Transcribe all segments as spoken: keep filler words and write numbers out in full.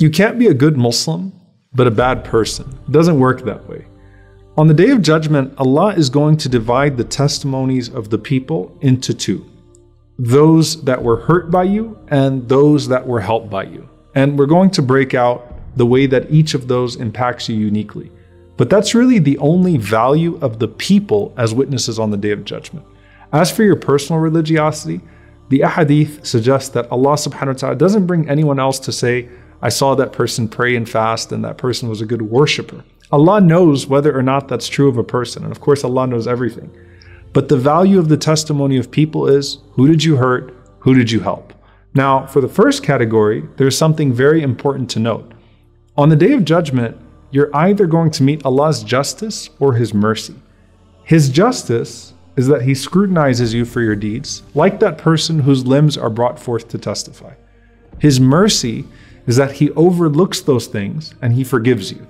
You can't be a good Muslim, but a bad person. It doesn't work that way. On the Day of Judgment, Allah is going to divide the testimonies of the people into two. Those that were hurt by you and those that were helped by you. And we're going to break out the way that each of those impacts you uniquely. But that's really the only value of the people as witnesses on the Day of Judgment. As for your personal religiosity, the ahadith suggests that Allah subhanahu wa ta'ala doesn't bring anyone else to say, I saw that person pray and fast and that person was a good worshiper. Allah knows whether or not that's true of a person. And of course, Allah knows everything. But the value of the testimony of people is, who did you hurt? Who did you help? Now, for the first category, there's something very important to note. On the Day of Judgment, you're either going to meet Allah's justice or His mercy. His justice is that He scrutinizes you for your deeds, like that person whose limbs are brought forth to testify. His mercy is that He overlooks those things and He forgives you.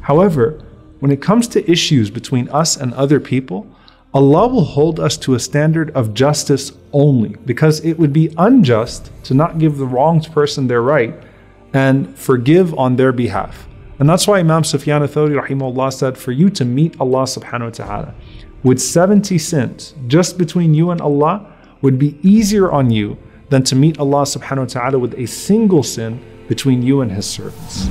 However, when it comes to issues between us and other people, Allah will hold us to a standard of justice only, because it would be unjust to not give the wronged person their right and forgive on their behalf. And that's why Imam Sufyan ath-Thawri rahimahullah said, for you to meet Allah subhanahu wa ta'ala with seventy sins just between you and Allah would be easier on you than to meet Allah subhanahu wa ta'ala with a single sin between you and His servants.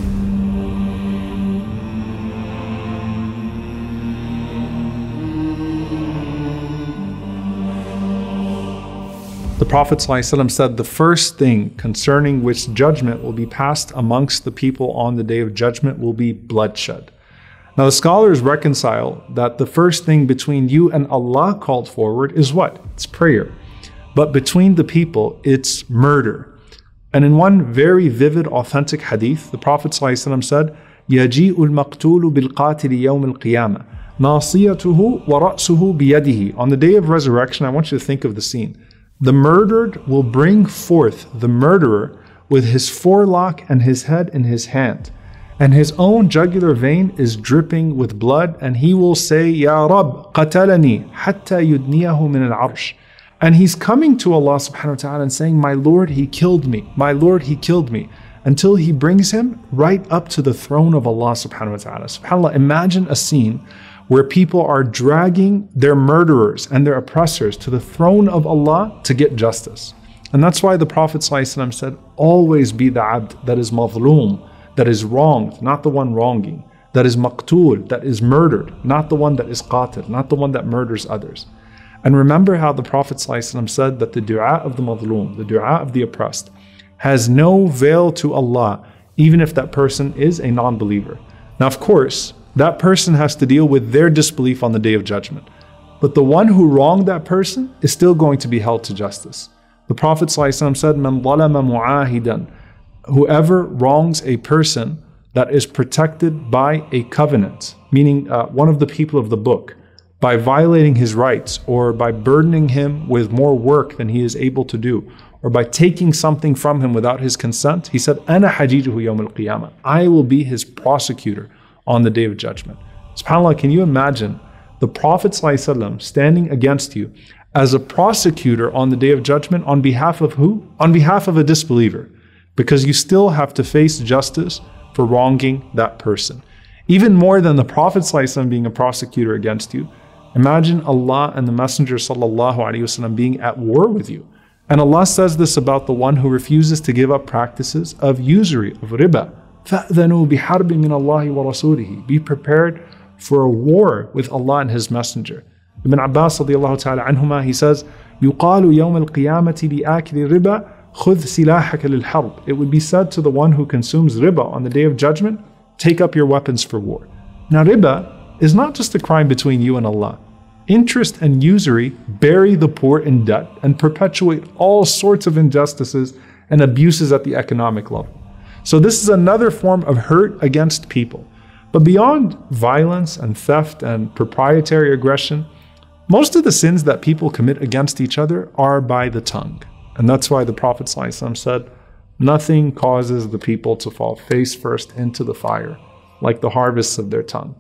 The Prophet ﷺ said, the first thing concerning which judgment will be passed amongst the people on the Day of Judgment will be bloodshed. Now the scholars reconcile that the first thing between you and Allah called forward is what? It's prayer. But between the people, it's murder. And in one very vivid, authentic hadith, the Prophet ﷺ said, يَجِيءُ الْمَقْتُولُ بِالْقَاتِلِ يَوْمِ الْقِيَامَةِ نَاصِيَتُهُ وَرَأْسُهُ بِيَدِهِ. On the Day of Resurrection, I want you to think of the scene. The murdered will bring forth the murderer with his forelock and his head in his hand, and his own jugular vein is dripping with blood, and he will say, Ya Rabb, qatalani, hatta yudniyahu min al-arsh. And he's coming to Allah subhanahu wa ta'ala and saying, My Lord, He killed me, my Lord, He killed me, until He brings him right up to the throne of Allah subhanahu wa ta'ala. SubhanAllah, imagine a scene where people are dragging their murderers and their oppressors to the throne of Allah to get justice. And that's why the Prophet ﷺ said, always be the abd that is mazloom, that is wronged, not the one wronging, that is maqtool, that is murdered, not the one that is qatil, not the one that murders others. And remember how the Prophet ﷺ said that the dua of the mazloom, the dua of the oppressed, has no veil to Allah, even if that person is a non-believer. Now, of course, that person has to deal with their disbelief on the Day of Judgment. But the one who wronged that person is still going to be held to justice. The Prophet ﷺ said, "Man zalama mu'ahidan," whoever wrongs a person that is protected by a covenant, meaning uh, one of the people of the book, by violating his rights or by burdening him with more work than he is able to do, or by taking something from him without his consent, he said, "Ana hajijuhu yawm al-qiyamah." I will be his prosecutor on the Day of Judgment. SubhanAllah, can you imagine the Prophet ﷺ standing against you as a prosecutor on the Day of Judgment on behalf of who? On behalf of a disbeliever, because you still have to face justice for wronging that person. Even more than the Prophet ﷺ being a prosecutor against you, imagine Allah and the Messenger sallallahu alaihi wasallam being at war with you. And Allah says this about the one who refuses to give up practices of usury, of riba. فَأْذَنُوا بِحَرْبٍ مِّنَ اللَّهِ وَرَسُولِهِ. Be prepared for a war with Allah and His Messenger. Ibn Abbas radiallahu ta'ala anhuma, he says, يُقَالُ يَوْمَ الْقِيَامَةِ لِآكِلِ الرِّبَى خُذْ سِلَاحَكَ لِلْحَرْبِ. It would be said to the one who consumes riba on the Day of Judgment, take up your weapons for war. Now riba is not just a crime between you and Allah. Interest and usury bury the poor in debt and perpetuate all sorts of injustices and abuses at the economic level. So this is another form of hurt against people. But beyond violence and theft and proprietary aggression, most of the sins that people commit against each other are by the tongue. And that's why the Prophet ﷺ said, nothing causes the people to fall face first into the fire like the harvests of their tongue.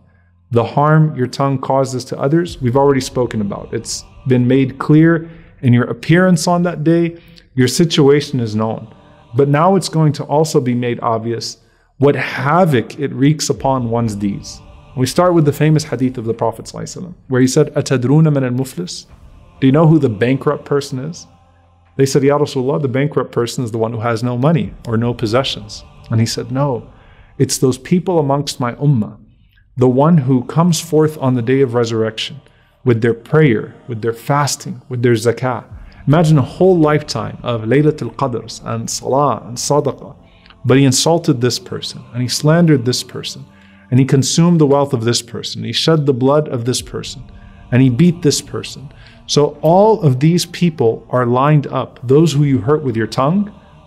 The harm your tongue causes to others, we've already spoken about. It's been made clear in your appearance on that day. Your situation is known. But now it's going to also be made obvious what havoc it wreaks upon one's deeds. We start with the famous hadith of the Prophet ﷺ, where he said, "Atadruna man al-muflis?" Do you know who the bankrupt person is? They said, "Ya Rasulullah, the bankrupt person is the one who has no money or no possessions." And he said, "No, it's those people amongst my ummah, the one who comes forth on the day of resurrection with their prayer, with their fasting, with their zakah." Imagine a whole lifetime of Laylatul Qadrs and Salah and Sadaqah. But he insulted this person, and he slandered this person, and he consumed the wealth of this person, he shed the blood of this person, and he beat this person. So all of these people are lined up, those who you hurt with your tongue,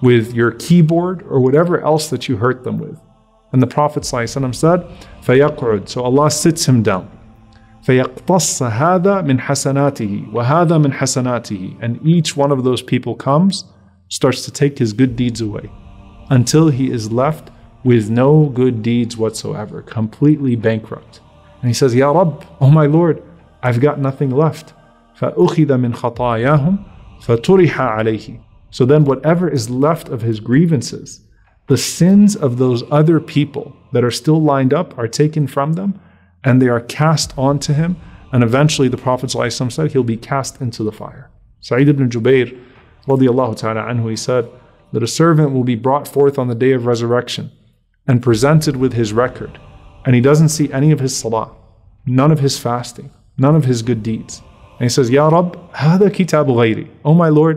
with your keyboard, or whatever else that you hurt them with. And the Prophet ﷺ said, فَيَقْعُدْ, so Allah sits him down. فَيَقْتَصَّ هَذَا مِنْ حَسَنَاتِهِ وَهَذَا مِنْ حَسَنَاتِهِ, and each one of those people comes, starts to take his good deeds away, until he is left with no good deeds whatsoever, completely bankrupt. And he says, "Ya Rabb, oh my Lord, I've got nothing left." فَأُخِذَ مِنْ خَطَايَاهُمْ فَتُرِحَ عَلَيْهِ. So then whatever is left of his grievances, the sins of those other people that are still lined up are taken from them, and they are cast onto him, and eventually the Prophet ﷺ said he'll be cast into the fire. Sa'id ibn Jubair, radiallahu ta'ala anhu, he said that a servant will be brought forth on the day of resurrection and presented with his record, and he doesn't see any of his salah, none of his fasting, none of his good deeds. And he says, "Ya Rabb, hada kitabu ghayri. Oh my Lord,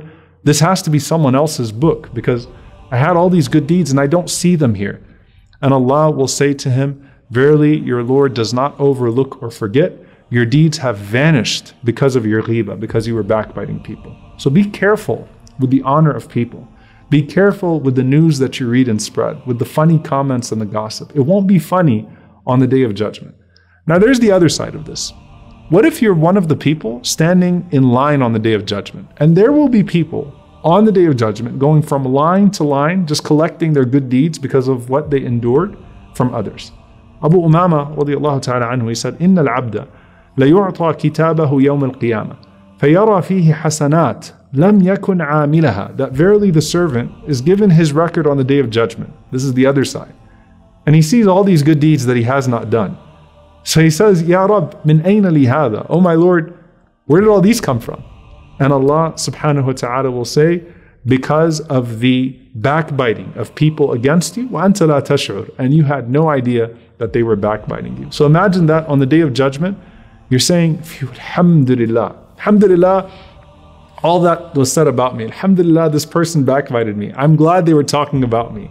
this has to be someone else's book, because I had all these good deeds and I don't see them here." And Allah will say to him, "Verily, your Lord does not overlook or forget. Your deeds have vanished because of your ghibah, because you were backbiting people." So be careful with the honor of people. Be careful with the news that you read and spread, with the funny comments and the gossip. It won't be funny on the Day of Judgment. Now there's the other side of this. What if you're one of the people standing in line on the Day of Judgment? And there will be people on the Day of Judgment going from line to line, just collecting their good deeds because of what they endured from others. Abu Umama, radiallahu ta'ala anhu, he said, "Inna al-abda la yu'ta kitabahu yawm al-qiyamah fayara fihi hasanat lam yakun amilaha," that verily the servant is given his record on the Day of Judgment. This is the other side. And he sees all these good deeds that he has not done. So he says, "Ya Rabb, min ayna li hadha? Oh my Lord, where did all these come from?" And Allah subhanahu wa ta'ala will say, "Because of the backbiting of people against you, wa anta la tash'ur, and you had no idea that they were backbiting you." So imagine that on the Day of Judgment, you're saying, "Alhamdulillah, alhamdulillah, all that was said about me. Alhamdulillah, this person backbited me. I'm glad they were talking about me,"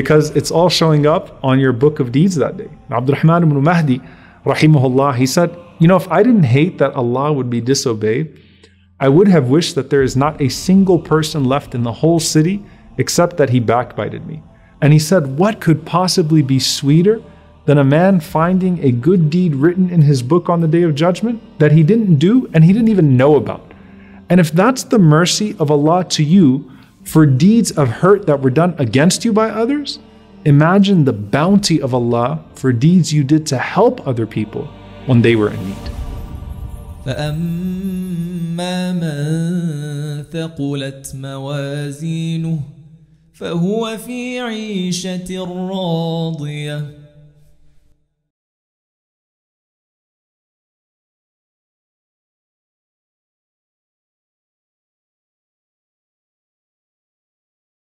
because it's all showing up on your book of deeds that day. Abdul Rahman ibn Mahdi, rahimahullah, he said, "You know, if I didn't hate that Allah would be disobeyed, I would have wished that there is not a single person left in the whole city except that he backbited me." And he said, "What could possibly be sweeter than a man finding a good deed written in his book on the Day of Judgment that he didn't do and he didn't even know about?" And if that's the mercy of Allah to you for deeds of hurt that were done against you by others, imagine the bounty of Allah for deeds you did to help other people when they were in need. فَأَمَّا مَنْ ثَقُلَتْ مَوَازِينُهُ فَهُوَ فِي عِيشَةٍ رَاضِيَةٍ